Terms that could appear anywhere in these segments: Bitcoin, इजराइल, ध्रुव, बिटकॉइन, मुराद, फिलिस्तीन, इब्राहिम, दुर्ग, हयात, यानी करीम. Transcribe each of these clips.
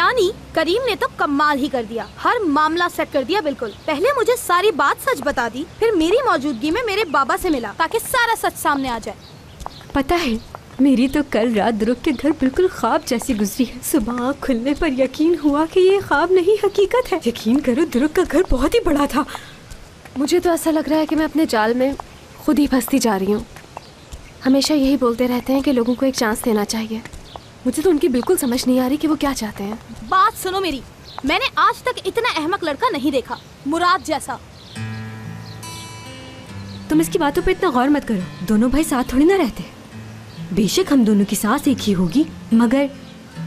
यानी करीम ने तो कमाल ही कर दिया, हर मामला सेट कर दिया बिल्कुल। पहले मुझे सारी बात सच बता दी, फिर मेरी मौजूदगी में मेरे बाबा से मिला ताकि सारा सच सामने आ जाए। पता है मेरी तो कल रात ध्रुव के घर बिल्कुल ख्वाब जैसी गुजरी है। सुबह आँख खुलने पर यकीन हुआ कि ये ख्वाब नहीं हकीकत है। यकीन करो ध्रुव का घर बहुत ही बड़ा था। मुझे तो ऐसा लग रहा है कि मैं अपने जाल में खुद ही फंसती जा रही हूँ। हमेशा यही बोलते रहते हैं कि लोगों को एक चांस देना चाहिए। मुझे तो उनकी बिल्कुल समझ नहीं आ रही कि वो क्या चाहते हैं। बात सुनो मेरी, मैंने आज तक इतना अहमक लड़का नहीं देखा मुराद जैसा। तुम इसकी बातों पे इतना गौर मत करो, दोनों भाई साथ थोड़ी ना रहते। बेशक हम दोनों की सास एक ही होगी मगर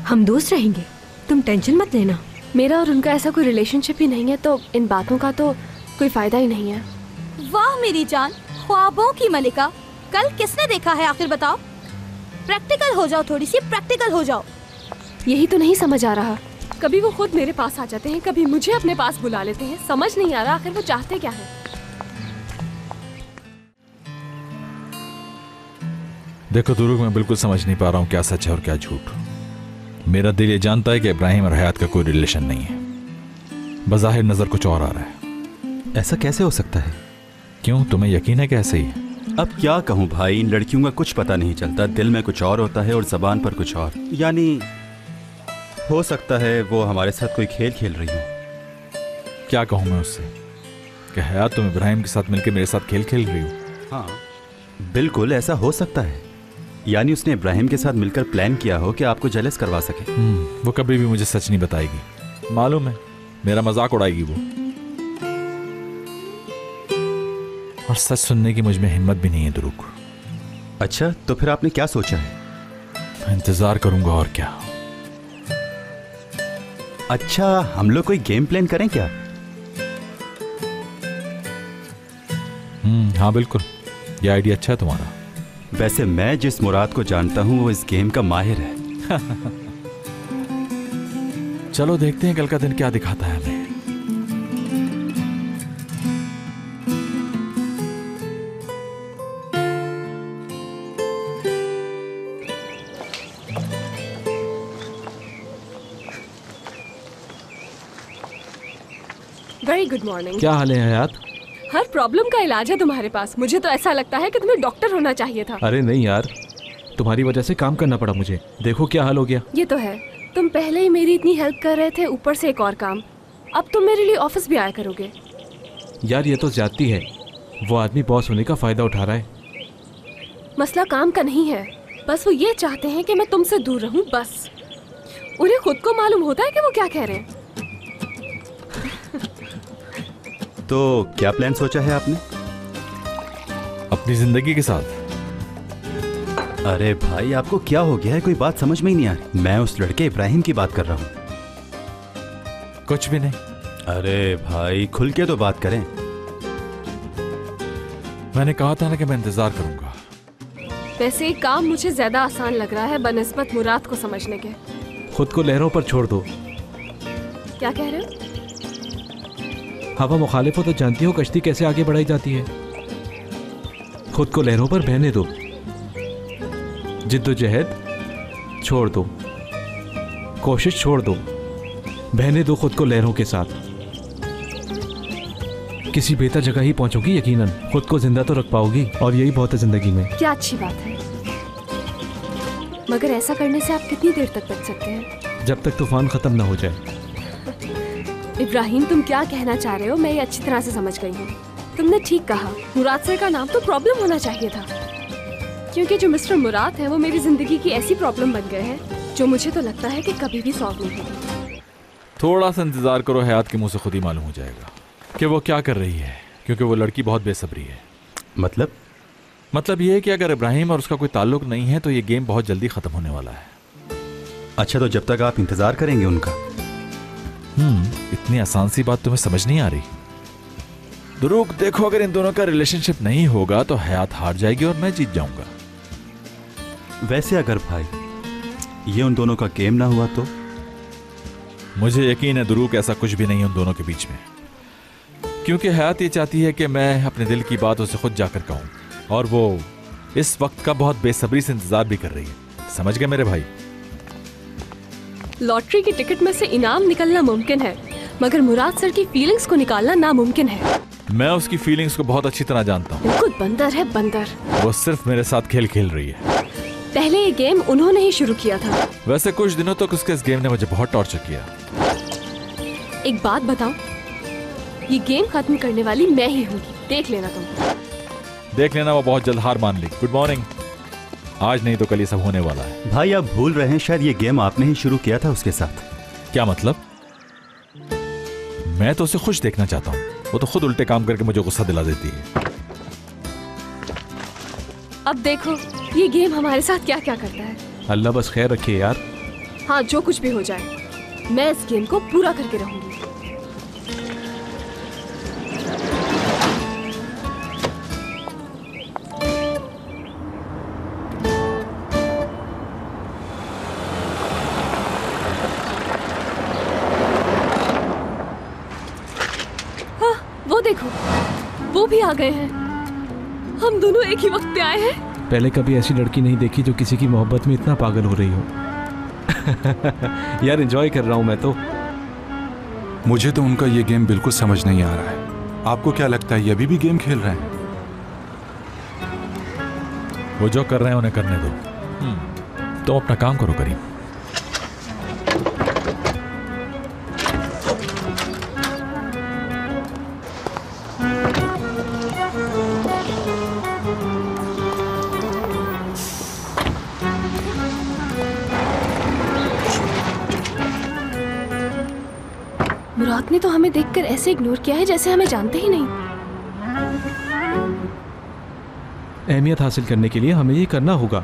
हम दोस्त रहेंगे, तुम टेंशन मत लेना। मेरा और उनका ऐसा कोई रिलेशनशिप ही नहीं है तो इन बातों का तो कोई फायदा ही नहीं है। वाह मेरी जान, ख्वाबों की मलिका, कल किसने देखा है आखिर बताओ। प्रैक्टिकल हो जाओ, थोड़ी सी प्रैक्टिकल हो जाओ। यही तो नहीं समझ आ रहा, कभी वो खुद मेरे पास आ जाते हैं, कभी मुझे अपने पास बुला लेते हैं। समझ नहीं आ रहा आखिर वो चाहते क्या है। देखो दुर्ग, मैं बिल्कुल समझ नहीं पा रहा हूँ क्या सच है और क्या झूठ। मेरा दिल ये जानता है कि इब्राहिम और हयात का कोई रिलेशन नहीं है, बज़ाहिर नजर कुछ और आ रहा है। ऐसा कैसे हो सकता है? क्यों, तुम्हें यकीन है कैसे ही? अब क्या कहूँ भाई, इन लड़कियों का कुछ पता नहीं चलता। दिल में कुछ और होता है और ज़बान पर कुछ और। यानी हो सकता है वो हमारे साथ कोई खेल खेल रही हो। क्या कहूँ मैं उससे कि हयात तुम इब्राहिम के साथ मिलकर मेरे साथ खेल खेल रही हो। हाँ बिल्कुल ऐसा हो सकता है। यानी उसने इब्राहिम के साथ मिलकर प्लान किया हो कि आपको जेलस करवा सके। वो कभी भी मुझे सच नहीं बताएगी, मालूम है, मेरा मजाक उड़ाएगी वो। और सच सुनने की मुझ में हिम्मत भी नहीं है दुर्ग। अच्छा तो फिर आपने क्या सोचा है? इंतजार करूंगा और क्या। अच्छा हम लोग कोई गेम प्लान करें क्या? हाँ बिल्कुल, ये आइडिया अच्छा है तुम्हारा। वैसे मैं जिस मुराद को जानता हूँ वो इस गेम का माहिर है। चलो देखते हैं कल का दिन क्या दिखाता है हमें। Good morning. क्या हाल है हयात? हर प्रॉब्लम का इलाज है तुम्हारे पास। मुझे तो ऐसा लगता है कि तुम्हें डॉक्टर होना चाहिए था। अरे नहीं यार, तुम्हारी वजह से काम करना पड़ा मुझे, देखो क्या हाल हो गया। ये तो है, तुम पहले ही मेरी इतनी हेल्प कर रहे थे, ऊपर से एक और काम। अब तुम मेरे लिए ऑफिस भी आया करोगे। यार ये तो ज्यादती है, वो आदमी बॉस होने का फायदा उठा रहा है। मसला काम का नहीं है, बस वो ये चाहते हैं कि मैं तुमसे दूर रहूँ बस। उन्हें खुद को मालूम होता है कि वो क्या कह रहे हैं। तो क्या प्लान सोचा है आपने अपनी जिंदगी के साथ? अरे भाई आपको क्या हो गया है, कोई बात समझ में ही नहीं आ रही। मैं उस लड़के इब्राहिम की बात कर रहा हूँ। कुछ भी नहीं। अरे भाई खुल के तो बात करें। मैंने कहा था ना कि मैं इंतजार करूंगा। वैसे ये काम मुझे ज्यादा आसान लग रहा है बनस्बत मुराद को समझने के। खुद को लहरों पर छोड़ दो। क्या कह रहे हो? हवा मुखालिफ हो तो जानती हो कश्ती कैसे आगे बढ़ाई जाती है। खुद को लहरों पर बहने दो, जिद्दोजहद छोड़ दो, कोशिश छोड़ दो, बहने दो खुद को लहरों के साथ। किसी बेहतर जगह ही पहुंचोगी यकीनन। खुद को जिंदा तो रख पाओगी और यही बहुत है जिंदगी में। क्या अच्छी बात है, मगर ऐसा करने से आप कितनी देर तक बच सकते हैं? जब तक तूफान खत्म ना हो जाए। इब्राहिम तुम क्या कहना चाह रहे हो मैं ये अच्छी तरह से समझ गई हूँ। तुमने ठीक कहा, मुराद सर का नाम तो प्रॉब्लम होना चाहिए था, क्योंकि जो मिस्टर मुराद है वो मेरी जिंदगी की ऐसी प्रॉब्लम बन गए हैं जो मुझे तो लगता है कि कभी भी सॉल्व नहीं होगी। थोड़ा सा इंतजार करो, हयात के मुंह से खुद ही मालूम हो जाएगा कि वो क्या कर रही है, क्योंकि वो लड़की बहुत बेसब्री है। मतलब ये है कि अगर इब्राहिम और उसका कोई ताल्लुक नहीं है तो ये गेम बहुत जल्दी खत्म होने वाला है। अच्छा तो जब तक आप इंतजार करेंगे उनका? इतनी आसान सी बात तुम्हें समझ नहीं आ रही दुर्ग? देखो अगर इन दोनों का रिलेशनशिप नहीं होगा तो हयात हार जाएगी और मैं जीत जाऊंगा। वैसे अगर भाई ये उन दोनों का गेम ना हुआ तो? मुझे यकीन है दुर्ग ऐसा कुछ भी नहीं है उन दोनों के बीच में, क्योंकि हयात ये चाहती है कि मैं अपने दिल की बात उसे खुद जाकर कहूँ और वो इस वक्त का बहुत बेसब्री से इंतजार भी कर रही है। समझ गए मेरे भाई? लॉटरी की टिकट में से इनाम निकलना मुमकिन है, मगर मुराद सर की फीलिंग्स को निकालना नामुमकिन है। मैं उसकी फीलिंग्स को बहुत अच्छी तरह जानता हूँ। बिल्कुल बंदर है, बंदर। वो सिर्फ मेरे साथ खेल खेल रही है। पहले ये गेम उन्होंने ही शुरू किया था। वैसे कुछ दिनों तक उसके इस गेम ने मुझे बहुत टॉर्चर किया। एक बात बताओ, ये गेम खत्म करने वाली मैं ही हूँ। देख लेना तुम। देख लेना, वो बहुत जल्द हार मान ली। Good morning. आज नहीं तो कल ये सब होने वाला है। भाई आप भूल रहे हैं, शायद ये गेम आपने ही शुरू किया था उसके साथ। क्या मतलब? मैं तो उसे खुश देखना चाहता हूँ, वो तो खुद उल्टे काम करके मुझे गुस्सा दिला देती है। अब देखो ये गेम हमारे साथ क्या क्या करता है। अल्लाह बस खैर रखे यार। हाँ, जो कुछ भी हो जाए मैं इस गेम को पूरा करके रहूंगी। आ गए हैं हम दोनों एक ही वक्त पे आए हैं। पहले कभी ऐसी लड़की नहीं देखी जो किसी की मोहब्बत में इतना पागल हो रही हो। यार एंजॉय कर रहा हूं मैं तो। मुझे तो उनका ये गेम बिल्कुल समझ नहीं आ रहा है। आपको क्या लगता है ये अभी भी गेम खेल रहे हैं? वो जो कर रहे हैं उन्हें करने दो, तो अपना काम करो करीम। आपने तो हमें देखकर ऐसे इग्नोर किया है जैसे हमें जानते ही नहीं। अहमियत हासिल करने के लिए हमें ये करना होगा।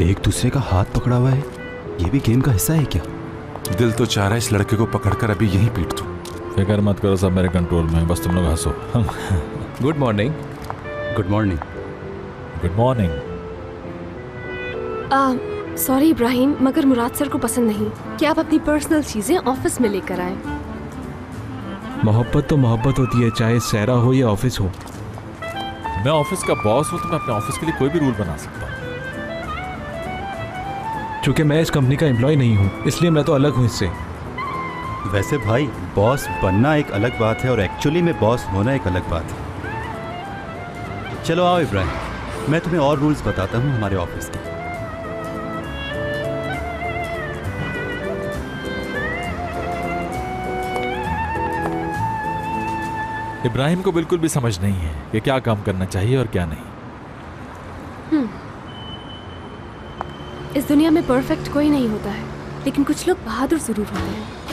एक दूसरे का हाथ पकड़ा हुआ है, ये भी गेम का हिस्सा है क्या? दिल तो चाह रहा है इस लड़के को पकड़कर अभी यहीं पीट दूं। फिक्र मत करो, सब मेरे कंट्रोल में, बस तुम लोग हंसो। Good morning. Good morning. Good morning. Sorry इब्राहिम, मगर मुराद सर को पसंद नहीं। क्या आप अपनी पर्सनल चीज़ें ऑफिस में लेकर आए? मोहब्बत तो मोहब्बत होती है, चाहे सहरा हो या ऑफिस हो। मैं ऑफिस का बॉस हूँ तो मैं अपने ऑफिस के लिए कोई भी रूल बना सकता हूँ। चूँकि मैं इस कंपनी का एम्प्लॉय नहीं हूँ, इसलिए मैं तो अलग हूँ इससे। वैसे भाई बॉस बनना एक अलग बात है और एक्चुअली में बॉस होना एक अलग बात है। चलो आओ इब्राहिम, मैं तुम्हें और रूल्स बताता हूँ हमारे ऑफिस के। इब्राहिम को बिल्कुल भी समझ नहीं है कि क्या काम करना चाहिए और क्या नहीं। इस दुनिया में परफेक्ट कोई नहीं होता है, लेकिन कुछ लोग बहादुर जरूर होते हैं।